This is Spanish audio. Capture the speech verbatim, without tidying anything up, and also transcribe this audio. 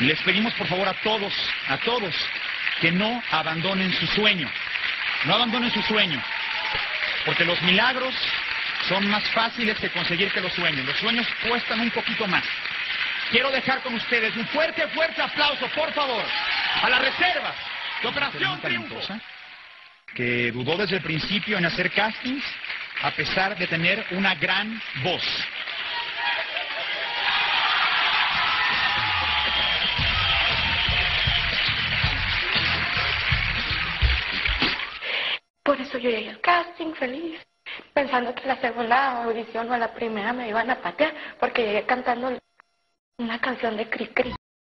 Les pedimos por favor a todos, a todos, que no abandonen su sueño. No abandonen su sueño. Porque los milagros son más fáciles de conseguir que los sueños. Los sueños cuestan un poquito más. Quiero dejar con ustedes un fuerte, fuerte aplauso, por favor, a las reservas de Operación Triunfo. Que dudó desde el principio en hacer castings, a pesar de tener una gran voz. Por eso yo llegué al casting feliz, pensando que la segunda audición o la primera me iban a patear, porque llegué cantando una canción de Cri Cri.